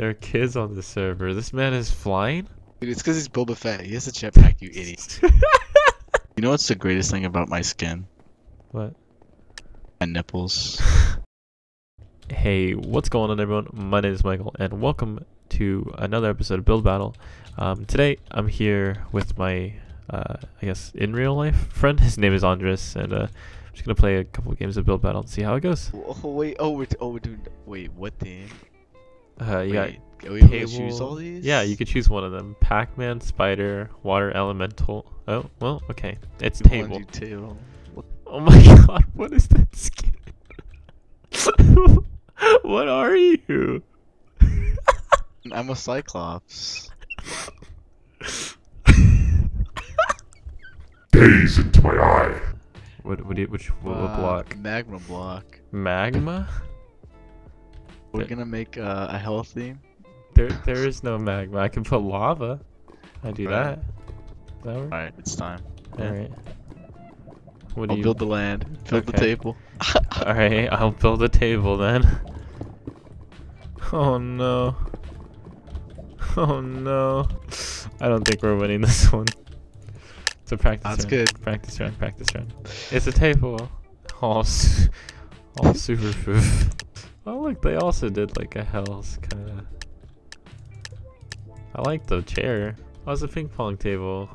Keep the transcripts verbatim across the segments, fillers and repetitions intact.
There are kids on the server. This man is flying? Dude, it's because he's Boba Fett. He has a jetpack, you idiot. You know what's the greatest thing about my skin? What? My nipples. Hey, what's going on, everyone? My name is Michael, and welcome to another episode of Build Battle. Um, today, I'm here with my, uh, I guess, in real life friend. His name is Andres, and uh, I'm just going to play a couple of games of Build Battle and see how it goes. Oh, wait, oh, we're oh, dude, wait, what the? Uh, you Wait, got are we able to choose all these? Yeah, you could choose one of them. Pac-Man, Spider, Water Elemental. Oh, well, okay. It's table. table. Oh my god, what is that skin? What are you? I'm a Cyclops. Gaze into my eye. What, what do you, which what uh, block? Magma block. Magma? We're gonna make uh, a healthy. There, there is no magma. I can put lava. I do right. that. that All right, it's time. All yeah. right. What do I'll you build the land. Build okay. the table. All right, I'll build a table then. Oh no. Oh no. I don't think we're winning this one. It's a practice. That's round. good. Practice round. Practice round. It's a table. All, su all super food. Oh look, they also did like a house kind of. I like the chair. Oh, it's a ping pong table,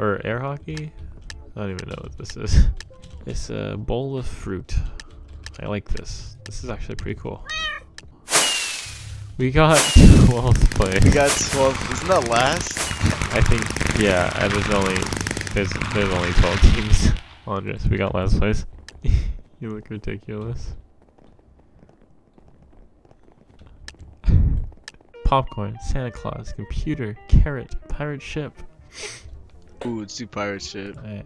or air hockey. I don't even know what this is. It's a bowl of fruit. I like this. This is actually pretty cool. We got twelfth place. We got twelfth. Isn't that last? I think yeah. And there's only there's there's only twelve teams. Andres, we got last place. You look ridiculous. Popcorn, Santa Claus, computer, carrot, pirate ship. Ooh, let's do pirate ship. Right.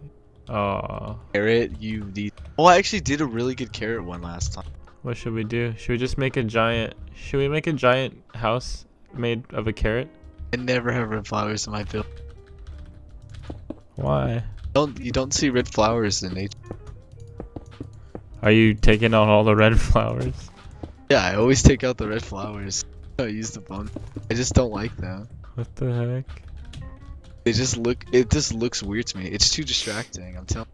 Oh. Carrot, you need. Oh, I actually did a really good carrot one last time. What should we do? Should we just make a giant? Should we make a giant house made of a carrot? I never have red flowers in my build. Why? Don't you don't see red flowers in nature? Are you taking out all the red flowers? Yeah, I always take out the red flowers. I use the bone. I just don't like them. What the heck? They just look. It just looks weird to me. It's too distracting. I'm telling.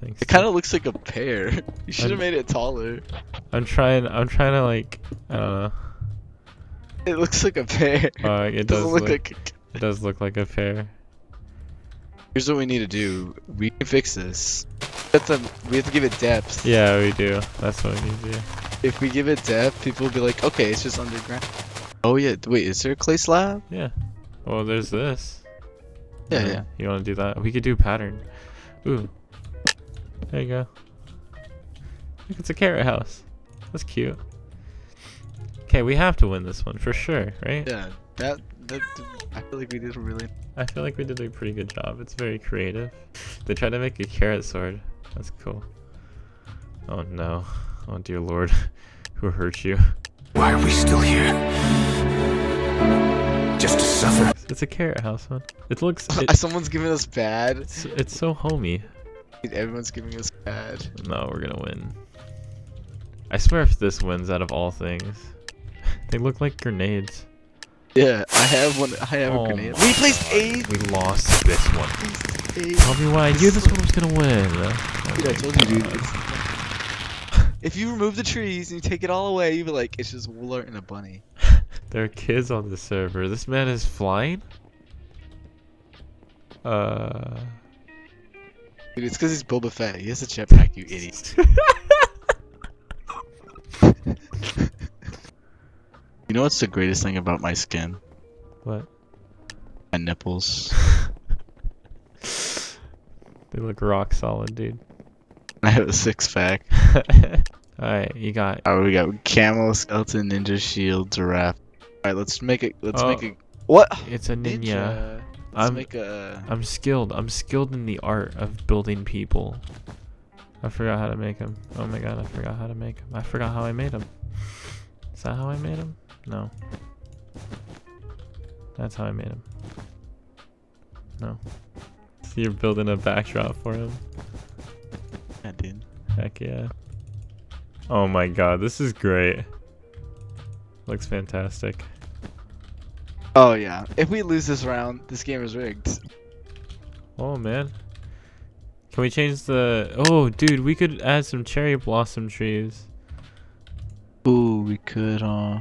Thanks. It kind of looks like a pear. You should have made it taller. I'm trying. I'm trying to like. I don't know. It looks like a pear. Uh, it, it does look. look like a... It does look like a pear. Here's what we need to do. We can fix this. We have to, we have to give it depth. Yeah, we do. That's what we need to do. If we give it depth, people will be like, okay, it's just underground. Oh yeah, wait, is there a clay slab? Yeah. Well, there's this. Yeah, yeah. yeah. You want to do that? We could do pattern. Ooh. There you go. Look, it's a carrot house. That's cute. Okay, we have to win this one for sure, right? Yeah. That, that I feel like we did a really I feel like we did a pretty good job. It's very creative. They tried to make a carrot sword. That's cool. Oh no. Oh dear Lord. Who hurt you? Why are we still here? Just to suffer. It's a carrot house, man. It looks. It, Someone's giving us bad. It's, it's so homey. Everyone's giving us bad. No, we're gonna win. I swear, if this wins out of all things, they look like grenades. Yeah, I have one. I have oh a grenade. We placed eighth. We lost this one. Tell me why I knew this one was gonna win. Oh dude, I told God. you, dude. It's If you remove the trees and you take it all away, you'd be like, it's just Woolart and a bunny. There are kids on the server. This man is flying? Uh... Dude, it's because he's Boba Fett. He has a jetpack, you idiot. You know what's the greatest thing about my skin? What? My nipples. They look rock solid, dude. I have a six pack. Alright, you got. Oh, we got camel, skeleton, ninja, shield, giraffe. Alright, let's make it. Let's oh, make it. What? It's a ninja. ninja. Let's I'm, make a. I'm skilled. I'm skilled in the art of building people. I forgot how to make them. Oh my god, I forgot how to make them. I forgot how I made them. Is that how I made them? No. That's how I made them. No. So you're building a backdrop for him. I did. Heck yeah. Oh my god, this is great. Looks fantastic. Oh yeah, if we lose this round, this game is rigged. Oh man. Can we change the... Oh dude, we could add some cherry blossom trees. Ooh, we could, uh...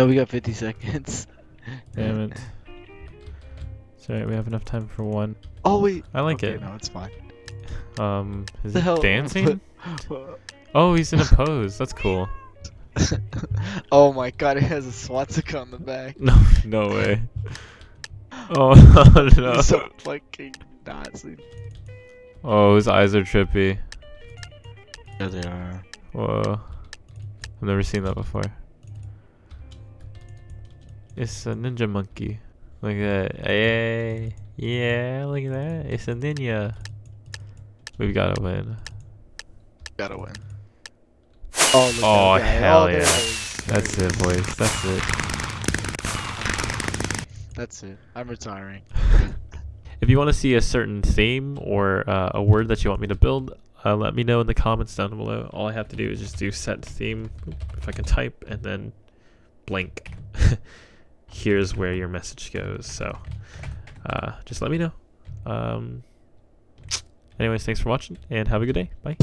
No, we got fifty seconds. Damn it. It's alright, we have enough time for one. Oh wait! I like okay, it. No, it's fine. Um, is the it hell? Dancing? Oh, he's in a pose. That's cool. Oh my god, it has a swastika on the back. No, no way. Oh no. So fucking Nazi. Oh, his eyes are trippy. Yeah, they are. Whoa. I've never seen that before. It's a ninja monkey. Look at that. Hey, yeah, look at that. It's a ninja. We've gotta win. Gotta win. Oh, look oh at that. hell oh, yeah. That's it, boys. That's it. That's it. I'm retiring. If you want to see a certain theme or uh, a word that you want me to build, uh, let me know in the comments down below. All I have to do is just do set theme, if I can type, and then blank. Here's where your message goes. So uh, just let me know. Um, anyways, thanks for watching and have a good day. Bye.